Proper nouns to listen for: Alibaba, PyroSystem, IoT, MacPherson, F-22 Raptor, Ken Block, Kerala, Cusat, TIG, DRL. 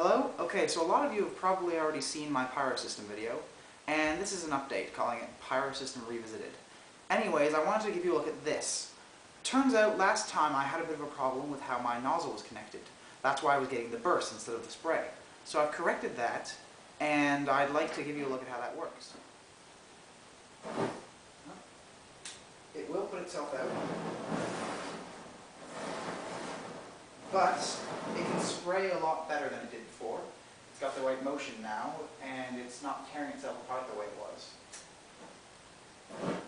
Hello? Okay, so a lot of you have probably already seen my PyroSystem video, and this is an update calling it PyroSystem Revisited. Anyways, I wanted to give you a look at this. Turns out last time I had a bit of a problem with how my nozzle was connected. That's why I was getting the burst instead of the spray. So I've corrected that, and I'd like to give you a look at how that works. It will put itself out, but it can spray a lot better than it did before. It's got the right motion now, and it's not tearing itself apart the way it was.